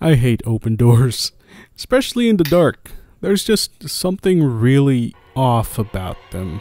I hate open doors, especially in the dark. There's just something really off about them.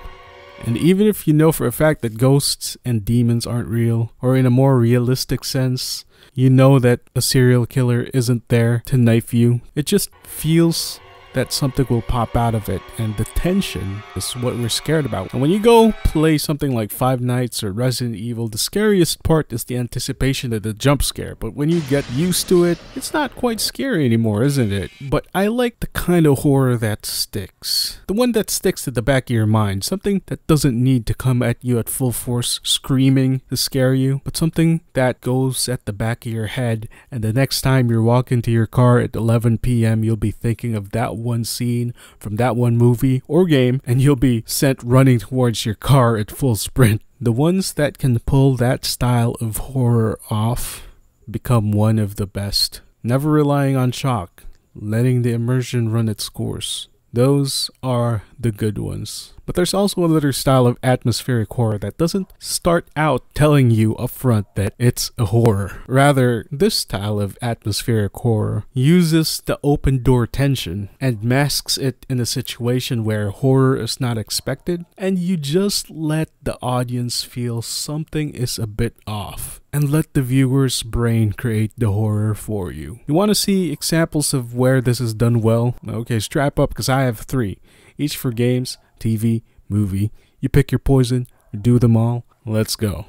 And even if you know for a fact that ghosts and demons aren't real, or in a more realistic sense, you know that a serial killer isn't there to knife you, it just feels that something will pop out of it, and the tension is what we're scared about. And when you go play something like Five Nights or Resident Evil, the scariest part is the anticipation of the jump scare, but when you get used to it, it's not quite scary anymore, isn't it? But I like the kind of horror that sticks. The one that sticks at the back of your mind, something that doesn't need to come at you at full force screaming to scare you, but something that goes at the back of your head, and the next time you're walking to your car at 11 p.m, you'll be thinking of that one scene from that one movie or game, and you'll be sent running towards your car at full sprint. The ones that can pull that style of horror off become one of the best. Never relying on shock, letting the immersion run its course. Those are the good ones. But there's also another style of atmospheric horror that doesn't start out telling you up front that it's a horror. Rather, this style of atmospheric horror uses the open door tension and masks it in a situation where horror is not expected, and you just let the audience feel something is a bit off, and let the viewer's brain create the horror for you. You want to see examples of where this is done well? Okay, strap up, because I have 3, each for games, TV, movie. You pick your poison, do them all. Let's go.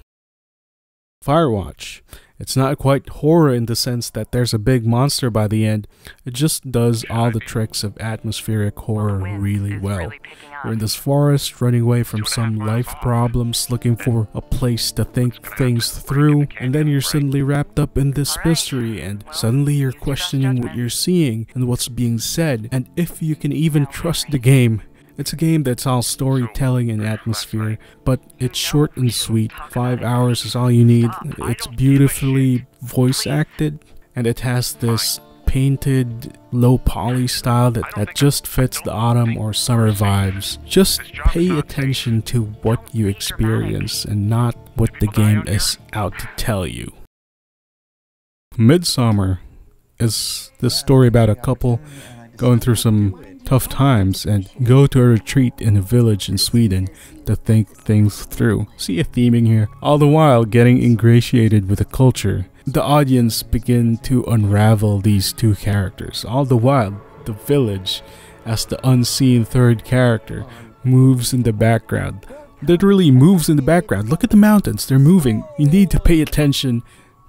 Firewatch. It's not quite horror in the sense that there's a big monster by the end. It just does all the tricks of atmospheric horror really well. You're in this forest, running away from some life problems, looking for a place to think things through, and then you're suddenly wrapped up in this mystery, and suddenly you're questioning what you're seeing and what's being said, and if you can even trust the game. It's a game that's all storytelling and atmosphere, but it's short and sweet. 5 hours is all you need. It's beautifully voice acted, and it has this painted low poly style that just fits the autumn or summer vibes. Just pay attention to what you experience and not what the game is out to tell you. Midsommar is the story about a couple going through some tough times and go to a retreat in a village in Sweden to think things through. See a theming here. All the while getting ingratiated with the culture. The audience begin to unravel these two characters. All the while, the village, as the unseen third character, moves in the background. Literally moves in the background. Look at the mountains, they're moving. You need to pay attention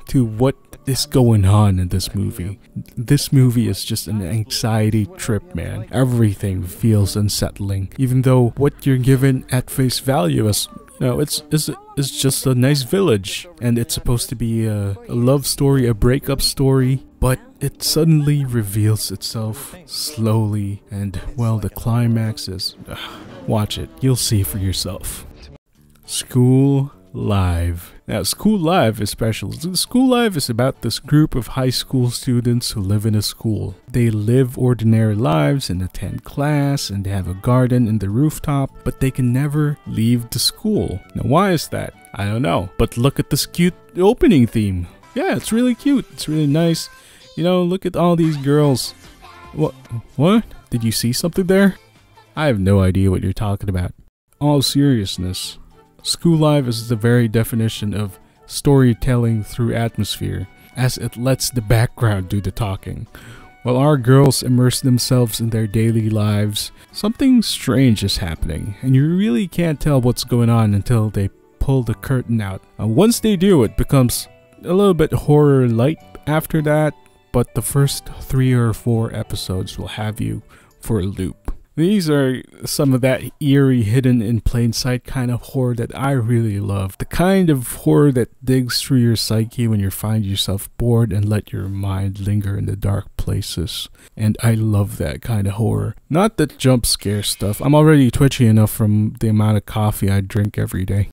to what is going on in this movie. This movie is just an anxiety trip, man. Everything feels unsettling, even though what you're given at face value is, you know, it's just a nice village, and it's supposed to be a love story, a breakup story, but it suddenly reveals itself slowly, and well, the climax is, watch it, you'll see for yourself. School Live. Now, School Live is special. School Live is about this group of high school students who live in a school. They live ordinary lives and attend class, and they have a garden in the rooftop, but they can never leave the school. Now, why is that? I don't know. But look at this cute opening theme. Yeah, it's really cute. It's really nice. You know, look at all these girls. What? Did you see something there? I have no idea what you're talking about. All seriousness. School Live is the very definition of storytelling through atmosphere, as it lets the background do the talking. While our girls immerse themselves in their daily lives, something strange is happening, and you really can't tell what's going on until they pull the curtain out. Once they do, it becomes a little bit horror light after that, but the first 3 or 4 episodes will have you for a loop. These are some of that eerie, hidden in plain sight kind of horror that I really love. The kind of horror that digs through your psyche when you find yourself bored and let your mind linger in the dark places. And I love that kind of horror. Not the jump scare stuff. I'm already twitchy enough from the amount of coffee I drink every day.